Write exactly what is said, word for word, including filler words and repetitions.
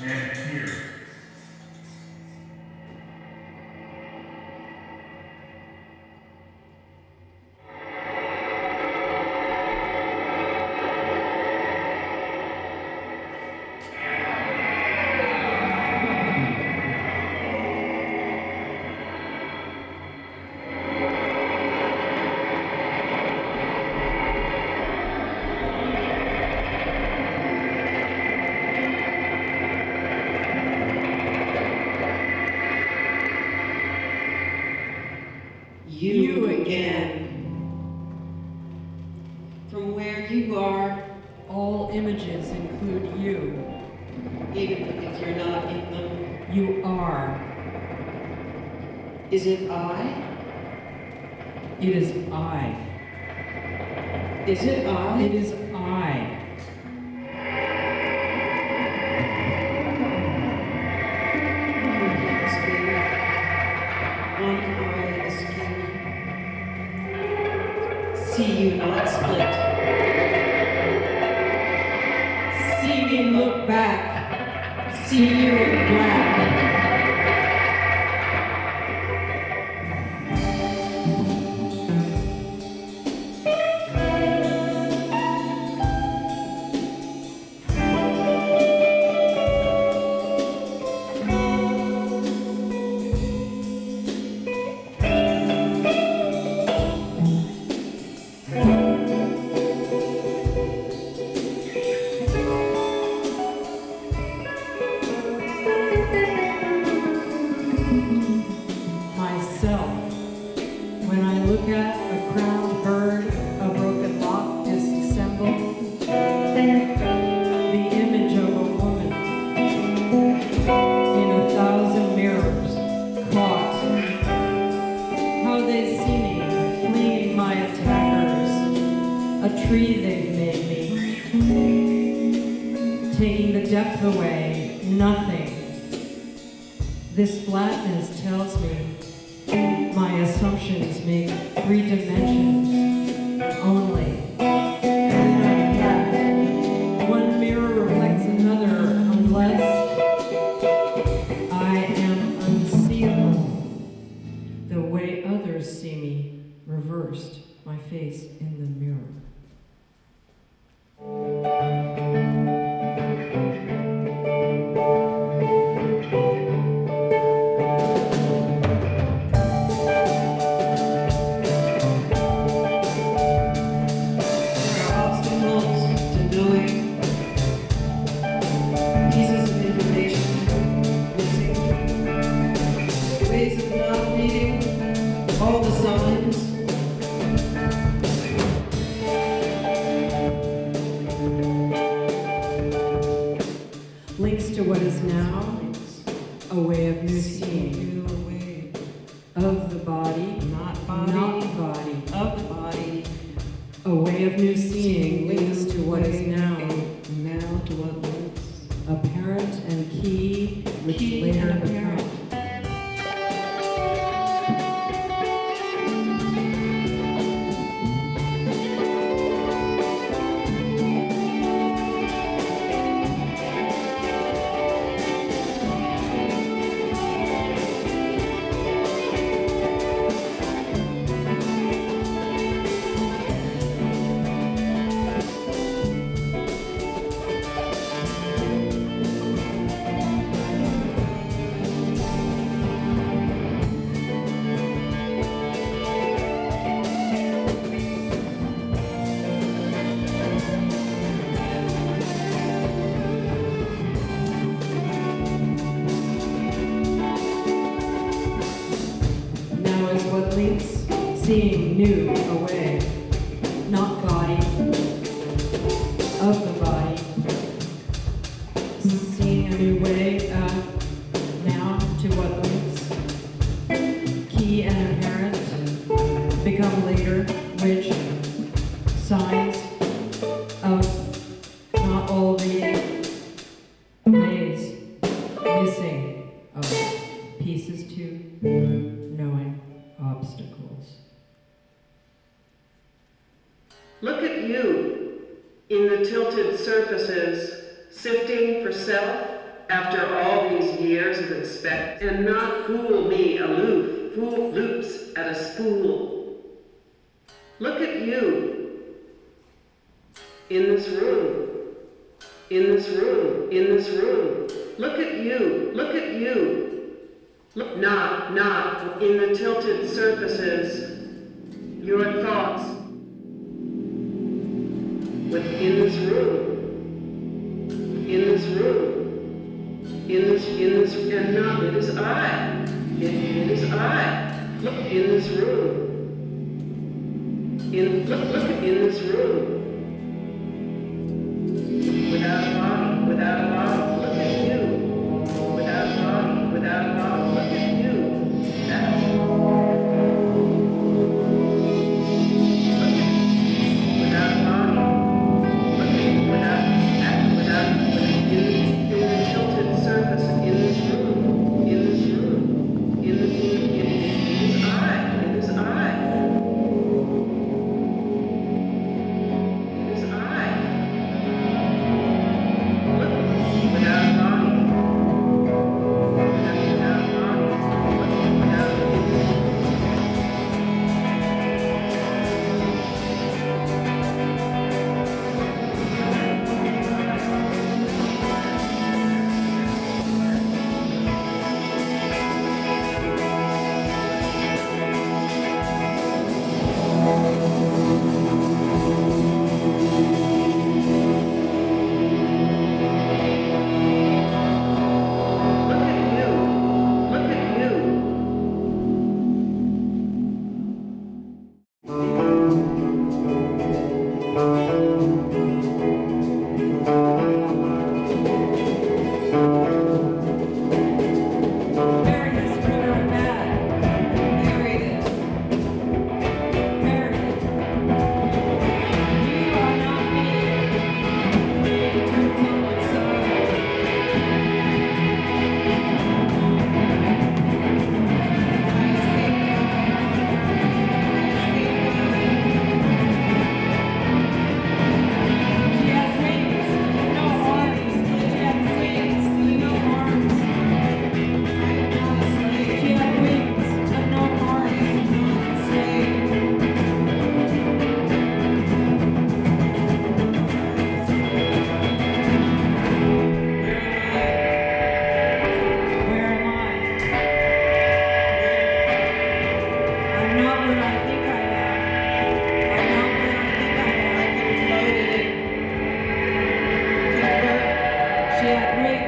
and here. You again. From where you are, all images include you. Even if you're not in them, you are. Is it I? It is I. Is it I? It is I. See you not split. See me look back. See you in black. Tree they've made me, taking the depth away, nothing. This flatness tells me my assumptions make three dimensions only. One mirror reflects another unless I am unseeable the way others see me, reversed, my face in the mirror. Links to what is now, a way of new seeing, of the body, not body, not body, of the body, a way of new seeing, links to what is now, now to what links, apparent and key, which later apparent. Seeing new away, not body, of the body, seeing a new way, uh, now to what links, key and apparent, become later, which, signs of not all the ways, missing of pieces to knowing obstacles. Look at you in the tilted surfaces, sifting for self after all these years of expect, and not fool me aloof, fool loops at a spool. Look at you, in this room, in this room, in this room. Look at you, look at you. Look not, not, in the tilted surfaces, your thoughts, within this room. In this room, in this, in this, and not, it is I, it, it is I, look in this room, in, look, look in this room, without a body, without a body, look at you, without a body, without a body, look at you, that's yeah, great.